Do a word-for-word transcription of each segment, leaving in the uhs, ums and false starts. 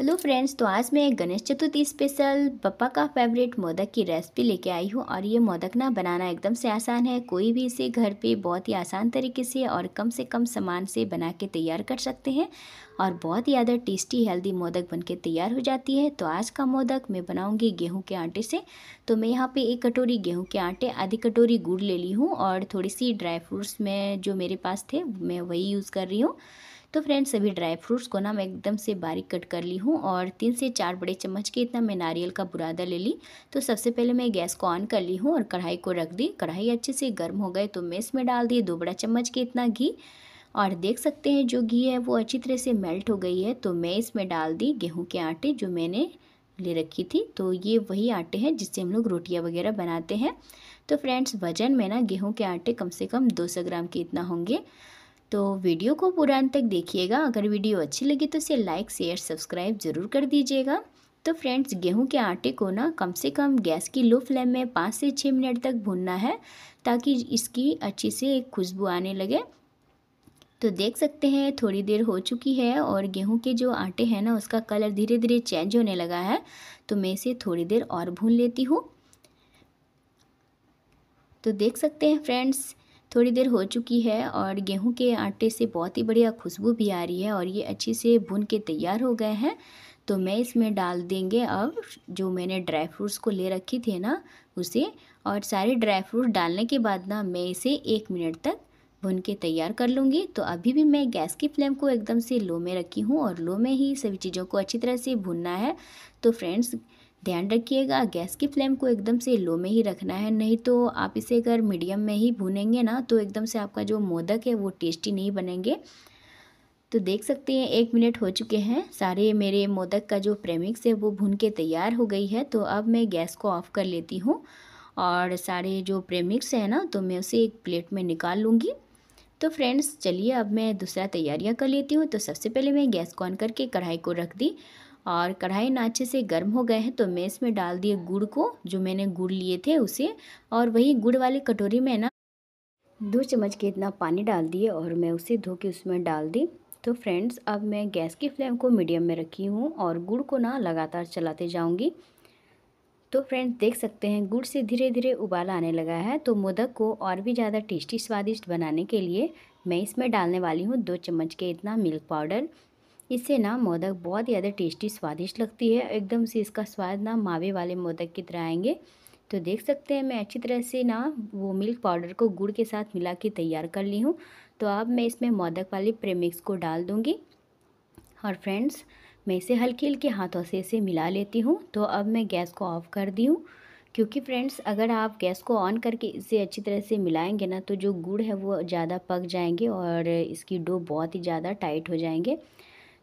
Hello friends, तो आज मैं गणेश चतुर्थी स्पेशल पप्पा का फेवरेट मोदक की रेसिपी लेके आई हूँ। और ये मोदक ना बनाना एकदम से आसान है, कोई भी इसे घर पे बहुत ही आसान तरीके से और कम से कम सामान से बना के तैयार कर सकते हैं और बहुत ही ज़्यादा टेस्टी हेल्दी मोदक बन के तैयार हो जाती है। तो आज का मोदक मैं बनाऊँगी गेहूँ के आटे से। तो मैं यहाँ पर एक कटोरी गेहूँ के आटे, आधी कटोरी गुड़ ले ली हूँ और थोड़ी सी ड्राई फ्रूट्स में जो मेरे पास थे मैं वही यूज़ कर रही हूँ। तो फ्रेंड्स, सभी ड्राई फ्रूट्स को ना मैं एकदम से बारीक कट कर ली हूँ और तीन से चार बड़े चम्मच के इतना मैं नारियल का बुरादा ले ली। तो सबसे पहले मैं गैस को ऑन कर ली हूँ और कढ़ाई को रख दी। कढ़ाई अच्छे से गर्म हो गए तो मैं इसमें डाल दी दो बड़ा चम्मच के इतना घी। और देख सकते हैं जो घी है वो अच्छी तरह से मेल्ट हो गई है। तो मैं इसमें डाल दी गेहूँ के आटे जो मैंने ले रखी थी। तो ये वही आटे हैं जिससे हम लोग रोटियां वगैरह बनाते हैं। तो फ्रेंड्स, वजन में ना गेहूँ के आटे कम से कम दो सौ ग्राम के इतना होंगे। तो वीडियो को पूरा अंत तक देखिएगा। अगर वीडियो अच्छी लगी तो इसे लाइक शेयर सब्सक्राइब ज़रूर कर दीजिएगा। तो फ्रेंड्स, गेहूं के आटे को ना कम से कम गैस की लो फ्लेम में पाँच से छः मिनट तक भूनना है ताकि इसकी अच्छी से एक खुशबू आने लगे। तो देख सकते हैं थोड़ी देर हो चुकी है और गेहूं के जो आटे हैं ना उसका कलर धीरे धीरे चेंज होने लगा है। तो मैं इसे थोड़ी देर और भून लेती हूँ। तो देख सकते हैं फ्रेंड्स, थोड़ी देर हो चुकी है और गेहूं के आटे से बहुत ही बढ़िया खुशबू भी आ रही है और ये अच्छे से भुन के तैयार हो गए हैं। तो मैं इसमें डाल देंगे अब जो मैंने ड्राई फ्रूट्स को ले रखी थी ना उसे। और सारे ड्राई फ्रूट डालने के बाद ना मैं इसे एक मिनट तक भुन के तैयार कर लूँगी। तो अभी भी मैं गैस की फ्लेम को एकदम से लो में रखी हूँ और लो में ही सभी चीज़ों को अच्छी तरह से भुनना है। तो फ्रेंड्स, ध्यान रखिएगा गैस की फ्लेम को एकदम से लो में ही रखना है, नहीं तो आप इसे अगर मीडियम में ही भूनेंगे ना तो एकदम से आपका जो मोदक है वो टेस्टी नहीं बनेंगे। तो देख सकते हैं एक मिनट हो चुके हैं, सारे मेरे मोदक का जो प्रीमिक्स है वो भून के तैयार हो गई है। तो अब मैं गैस को ऑफ कर लेती हूँ और सारे जो प्रीमिक्स है ना तो मैं उसे एक प्लेट में निकाल लूँगी। तो फ्रेंड्स, चलिए अब मैं दूसरा तैयारियाँ कर लेती हूँ। तो सबसे पहले मैं गैस को ऑन करके कढ़ाई को रख दी और कढ़ाई ना अच्छे से गर्म हो गए हैं। तो मैं इसमें डाल दिए गुड़ को, जो मैंने गुड़ लिए थे उसे। और वही गुड़ वाली कटोरी में ना दो चम्मच के इतना पानी डाल दिए और मैं उसे धो के उसमें डाल दी। तो फ्रेंड्स, अब मैं गैस की फ्लेम को मीडियम में रखी हूँ और गुड़ को ना लगातार चलाते जाऊँगी। तो फ्रेंड्स, देख सकते हैं गुड़ से धीरे धीरे उबाल आने लगा है। तो मोदक को और भी ज़्यादा टेस्टी स्वादिष्ट बनाने के लिए मैं इसमें डालने वाली हूँ दो चम्मच के इतना मिल्क पाउडर। इससे ना मोदक बहुत ज़्यादा टेस्टी स्वादिष्ट लगती है, एकदम से इसका स्वाद ना मावे वाले मोदक की तरह आएंगे। तो देख सकते हैं मैं अच्छी तरह से ना वो मिल्क पाउडर को गुड़ के साथ मिला के तैयार कर ली हूँ। तो अब मैं इसमें मोदक वाले प्रीमिक्स को डाल दूँगी और फ्रेंड्स मैं इसे हल्के हल्के हाथों से इसे मिला लेती हूँ। तो अब मैं गैस को ऑफ कर दी हूँ, क्योंकि फ्रेंड्स अगर आप गैस को ऑन करके इसे अच्छी तरह से मिलाएंगे ना तो जो गुड़ है वो ज़्यादा पक जाएंगे और इसकी डो बहुत ही ज़्यादा टाइट हो जाएंगे।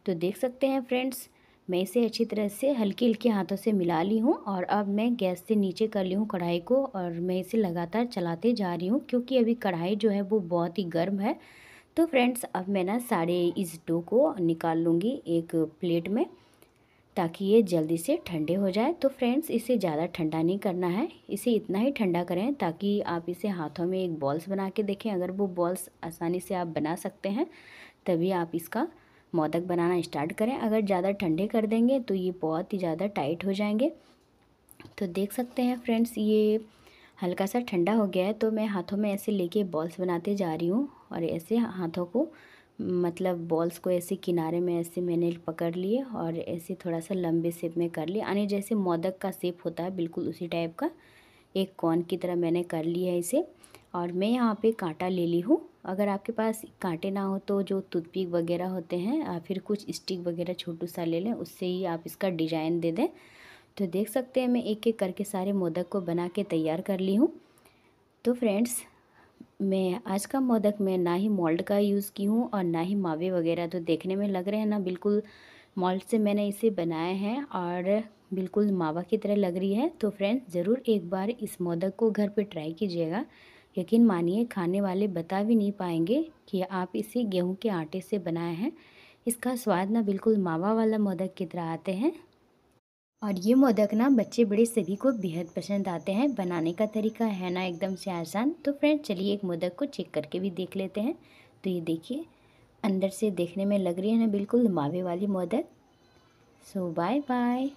तो देख सकते हैं फ्रेंड्स, मैं इसे अच्छी तरह से हल्के हल्के हाथों से मिला ली हूँ और अब मैं गैस से नीचे कर ली हूँ कढ़ाई को और मैं इसे लगातार चलाते जा रही हूँ क्योंकि अभी कढ़ाई जो है वो बहुत ही गर्म है। तो फ्रेंड्स, अब मैं ना सारे इस डो को निकाल लूँगी एक प्लेट में ताकि ये जल्दी से ठंडे हो जाए। तो फ्रेंड्स, इसे ज़्यादा ठंडा नहीं करना है, इसे इतना ही ठंडा करें ताकि आप इसे हाथों में एक बॉल्स बना के देखें। अगर वो बॉल्स आसानी से आप बना सकते हैं तभी आप इसका मोदक बनाना स्टार्ट करें। अगर ज़्यादा ठंडे कर देंगे तो ये बहुत ही ज़्यादा टाइट हो जाएंगे। तो देख सकते हैं फ्रेंड्स, ये हल्का सा ठंडा हो गया है। तो मैं हाथों में ऐसे लेके बॉल्स बनाते जा रही हूँ और ऐसे हाथों को मतलब बॉल्स को ऐसे किनारे में ऐसे मैंने पकड़ लिए और ऐसे थोड़ा सा लंबे शेप में कर लिए, यानी जैसे मोदक का शेप होता है बिल्कुल उसी टाइप का एक कोन की तरह मैंने कर लिया है इसे। और मैं यहाँ पे कांटा ले ली हूँ। अगर आपके पास कांटे ना हो तो जो टूथपिक वगैरह होते हैं या फिर कुछ स्टिक वगैरह छोटू सा ले लें, उससे ही आप इसका डिज़ाइन दे दें। तो देख सकते हैं मैं एक एक करके सारे मोदक को बना के तैयार कर ली हूँ। तो फ्रेंड्स, मैं आज का मोदक में ना ही मोल्ड का यूज़ की हूँ और ना ही मावे वगैरह। तो देखने में लग रहे हैं ना बिल्कुल मोल्ड से मैंने इसे बनाए हैं और बिल्कुल मावा की तरह लग रही है। तो फ्रेंड्स, ज़रूर एक बार इस मोदक को घर पर ट्राई कीजिएगा। यकीन मानिए खाने वाले बता भी नहीं पाएंगे कि आप इसे गेहूं के आटे से बनाए हैं। इसका स्वाद ना बिल्कुल मावा वाला मोदक की तरह आते हैं और ये मोदक ना बच्चे बड़े सभी को बेहद पसंद आते हैं। बनाने का तरीका है ना एकदम से आसान। तो फ्रेंड, चलिए एक मोदक को चेक करके भी देख लेते हैं। तो ये देखिए अंदर से देखने में लग रही है ना बिल्कुल मावे वाली मोदक, सो बाय बाय।